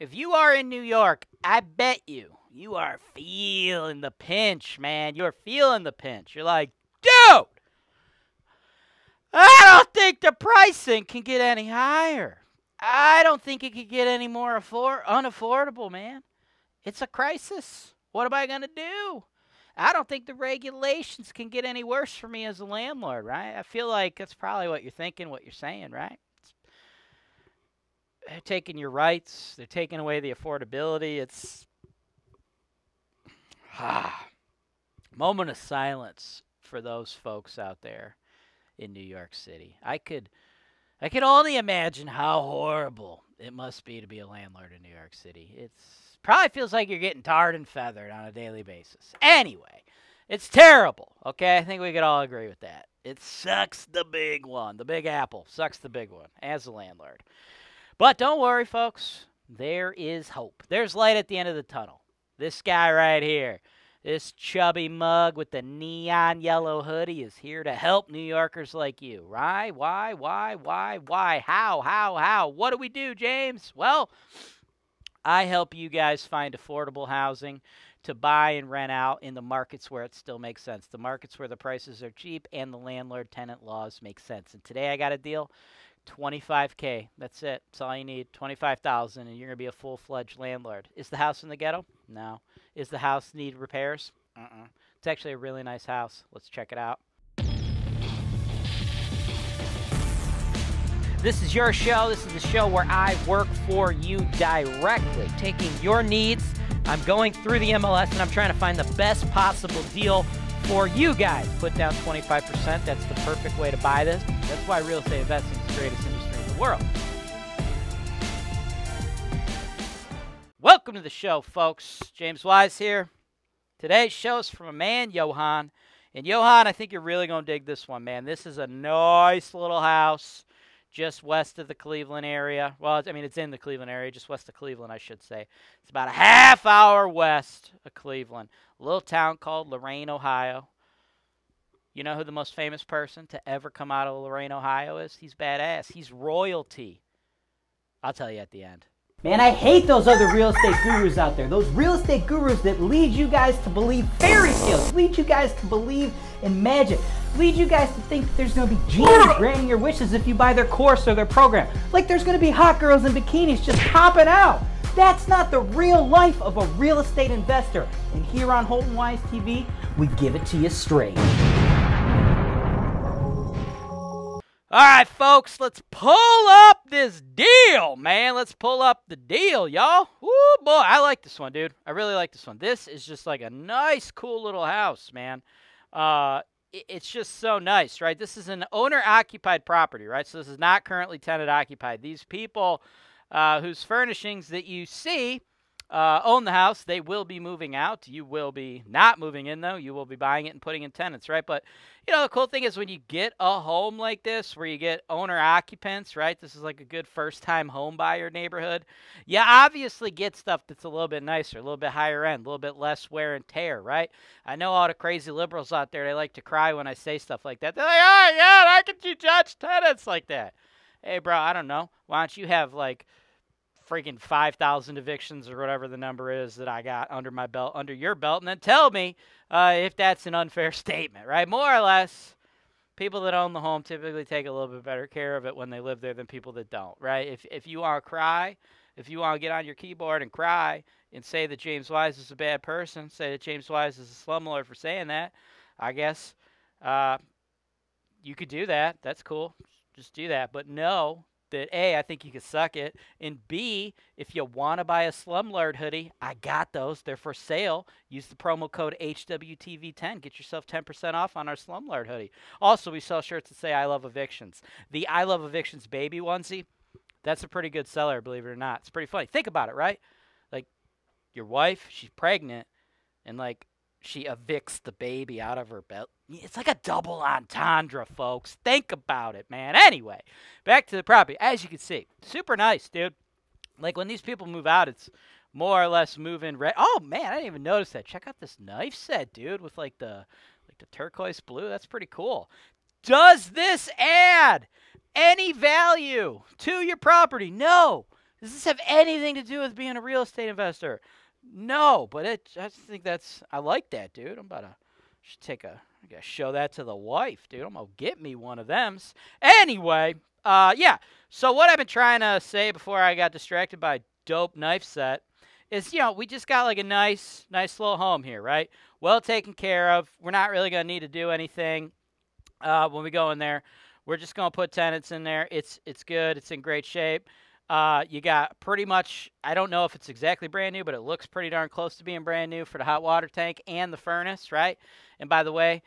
If you are in New York, I bet you are feeling the pinch, man. You're feeling the pinch. You're like, dude, I don't think the pricing can get any higher. I don't think it could get any more unaffordable, man. It's a crisis. What am I going to do? I don't think the regulations can get any worse for me as a landlord, right? I feel like that's probably what you're thinking, what you're saying, right? They're taking your rights. They're taking away the affordability. It's moment of silence for those folks out there in New York City. I could only imagine how horrible it must be to be a landlord in New York City. It's probably feels like you're getting tarred and feathered on a daily basis. Anyway, it's terrible, okay? I think we could all agree with that. It sucks the big one. The big apple sucks the big one as a landlord. But don't worry, folks. There is hope. There's light at the end of the tunnel. This guy right here, this chubby mug with the neon yellow hoodie is here to help New Yorkers like you. Right? Why? How? What do we do, James? Well, I help you guys find affordable housing to buy and rent out in the markets where it still makes sense, the markets where the prices are cheap and the landlord-tenant laws make sense. And today I got a deal. $25K. That's it. That's all you need. $25,000, and you're going to be a full-fledged landlord. Is the house in the ghetto? No. Is the house need repairs? It's actually a really nice house. Let's check it out. This is your show. This is the show where I work for you directly, taking your needs. I'm going through the MLS, and I'm trying to find the best possible deal for you guys. Put down 25%. That's the perfect way to buy this. That's why real estate investing is the greatest industry in the world. Welcome to the show, folks. James Wise here. Today's show is from a man, Johan. And Johan, I think you're really going to dig this one, man. This is a nice little house just west of the Cleveland area. Well, I mean, it's in the Cleveland area, just west of Cleveland, I should say. It's about a half hour west of Cleveland. A little town called Lorain, Ohio. You know who the most famous person to ever come out of Lorain, Ohio is? He's badass. He's royalty. I'll tell you at the end. Man, I hate those other real estate gurus out there. Those real estate gurus that lead you guys to believe fairy tales, lead you guys to believe in magic, lead you guys to think that there's going to be genies granting your wishes if you buy their course or their program. Like there's going to be hot girls in bikinis just popping out. That's not the real life of a real estate investor. And here on Holton Wise TV, we give it to you straight. All right, folks, let's pull up this deal, man. Let's pull up the deal, y'all. Ooh, boy, I like this one, dude. I really like this one. This is just like a nice, cool little house, man. It's just so nice, right? This is an owner-occupied property, right? So this is not currently tenant-occupied. These people whose furnishings that you see own the house. They will be moving out. You will be not moving in, though. You will be buying it and putting in tenants, right? But, you know, the cool thing is when you get a home like this where you get owner-occupants, right? This is like a good first-time home buyer neighborhood. You obviously get stuff that's a little bit nicer, a little bit higher end, a little bit less wear and tear, right? I know all the crazy liberals out there, they like to cry when I say stuff like that. They're like, oh, yeah, how can you judge tenants like that? Hey, bro, I don't know. Why don't you have, like, freaking 5,000 evictions or whatever the number is that I got under my belt, under your belt, and then tell me if that's an unfair statement, right? More or less, people that own the home typically take a little bit better care of it when they live there than people that don't, right? If you want to cry, if you want to get on your keyboard and cry and say that James Wise is a bad person, say that James Wise is a slumlord for saying that, I guess you could do that. That's cool. Just do that. But no, that A, I think you could suck it, and B, if you want to buy a slumlord hoodie, I got those. They're for sale. Use the promo code HWTV10. Get yourself 10% off on our slumlord hoodie. Also, we sell shirts that say I love evictions. The I love evictions baby onesie, that's a pretty good seller, believe it or not. It's pretty funny. Think about it, right? Like, your wife, she's pregnant, and, like, she evicts the baby out of her belt. It's like a double entendre, folks. Think about it, man. Anyway, back to the property. As you can see, super nice, dude. Like, when these people move out, it's more or less move-in red. Oh, man, I didn't even notice that. Check out this knife set, dude, with, like, the turquoise blue. That's pretty cool. Does this add any value to your property? No. Does this have anything to do with being a real estate investor? No, but I just think that's, I like that, dude. I'm about to take a, I gotta show that to the wife, dude. I'm gonna get me one of them. Anyway, yeah. So what I've been trying to say before I got distracted by a dope knife set is, you know, we just got like a nice little home here, right? Well taken care of. We're not really gonna need to do anything when we go in there. We're just gonna put tenants in there. It's good. It's in great shape. You got pretty much, I don't know if it's exactly brand new, but it looks pretty darn close to being brand new for the hot water tank and the furnace, right? And by the way,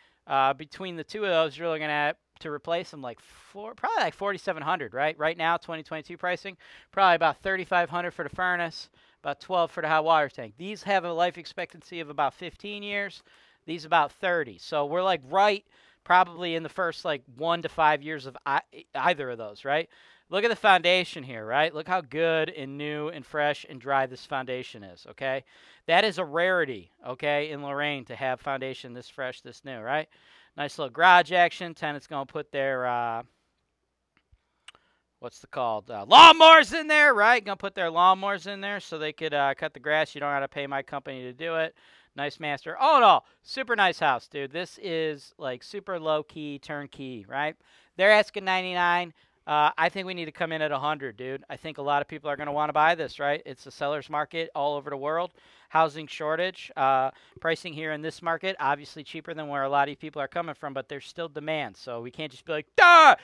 between the two of those, you're looking at to replace them like probably like 4,700, right? Right now, 2022 pricing, probably about 3,500 for the furnace, about 12 for the hot water tank. These have a life expectancy of about 15 years. These about 30. So we're like right probably in the first like 1 to 5 years of either of those, right? Look at the foundation here, right? Look how good and new and fresh and dry this foundation is, okay? That is a rarity, okay, in Lorain to have foundation this fresh, this new, right? Nice little garage action. Tenant's going to put their, what's it called? Lawnmowers in there, right? Going to put their lawnmowers in there so they could cut the grass. You don't have to pay my company to do it. Nice master. All in all, super nice house, dude. This is like super low-key, turnkey, right? They're asking $99. I think we need to come in at 100, dude. I think a lot of people are going to want to buy this, right? It's a seller's market all over the world. Housing shortage. Pricing here in this market, obviously cheaper than where a lot of people are coming from, but there's still demand. So we can't just be like, ah,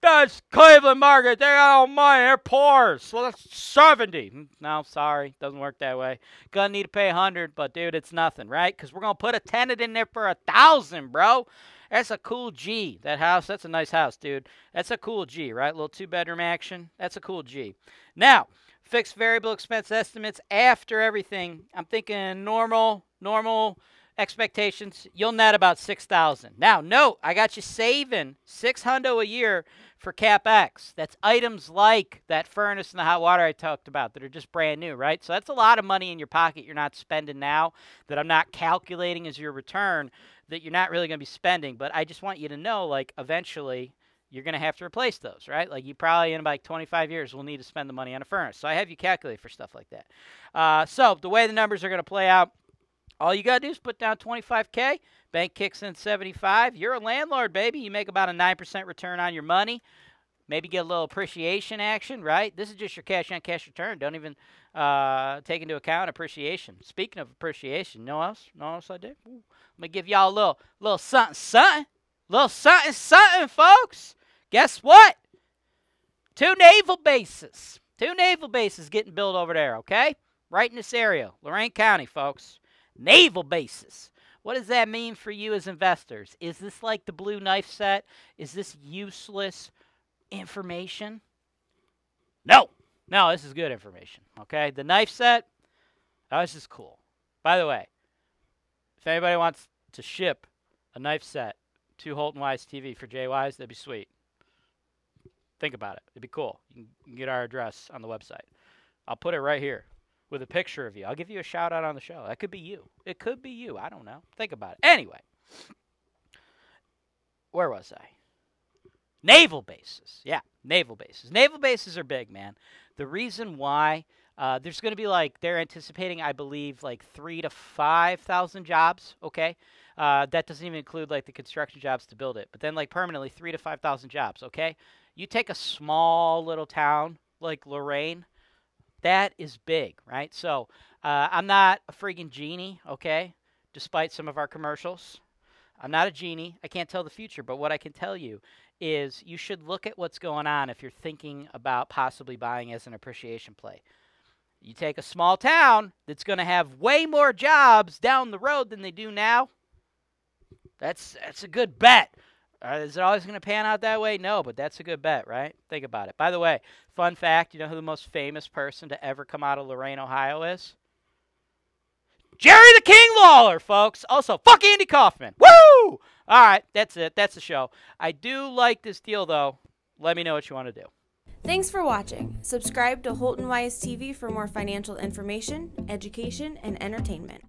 that's Cleveland market. They got all money. They're poor. So that's 70. No, sorry. Doesn't work that way. Going to need to pay 100, but, dude, it's nothing, right? Because we're going to put a tenant in there for 1,000, bro. That's a cool G. That house, that's a nice house, dude. That's a cool G, right? Little two-bedroom action. That's a cool G. Now, fixed variable expense estimates after everything. I'm thinking normal expectations. You'll net about $6,000. Now, note, I got you saving $600 a year for CapEx. That's items like that furnace and the hot water I talked about that are just brand new, right? So that's a lot of money in your pocket you're not spending now that I'm not calculating as your return, that you're not really going to be spending, but I just want you to know, like, eventually you're going to have to replace those, right? Like, you probably in about 25 years will need to spend the money on a furnace. So I have you calculate for stuff like that. So the way the numbers are going to play out, all you got to do is put down $25K, bank kicks in $75. You're a landlord, baby. You make about a 9% return on your money. Maybe get a little appreciation action, right? This is just your cash-on-cash return. Don't even take into account appreciation. Speaking of appreciation, you know what else? Know what else I do? Ooh. I'm going to give y'all a little something-something. Little something-something, folks. Guess what? Two naval bases. Two naval bases getting built over there, okay? Right in this area. Lorain County, folks. Naval bases. What does that mean for you as investors? Is this like the blue knife set? Is this useless information? No, this is good information, okay? The knife set, oh, this is cool. By the way, if anybody wants to ship a knife set to Holton Wise TV for Jay Wise, that'd be sweet. Think about it. It'd be cool. You can get our address on the website. I'll put it right here with a picture of you. I'll give you a shout-out on the show. That could be you. It could be you. I don't know. Think about it. Anyway, where was I? Naval bases. Yeah, naval bases. Naval bases are big, man. The reason why, there's going to be like, they're anticipating, I believe, like 3,000 to 5,000 jobs, okay? That doesn't even include like the construction jobs to build it. But then like permanently 3,000 to 5,000 jobs, okay? You take a small little town like Lorain, that is big, right? So I'm not a freaking genie, okay, despite some of our commercials. I'm not a genie. I can't tell the future, but what I can tell you is you should look at what's going on if you're thinking about possibly buying as an appreciation play. You take a small town that's going to have way more jobs down the road than they do now, that's a good bet. Is it always going to pan out that way? No, but that's a good bet, right? Think about it. By the way, fun fact, you know who the most famous person to ever come out of Lorain, Ohio is? Jerry the King Lawler, folks. Also, fuck Andy Kaufman. Woo! All right, that's it. That's the show. I do like this deal, though. Let me know what you want to do. Thanks for watching. Subscribe to Holton Wise TV for more financial information, education, and entertainment.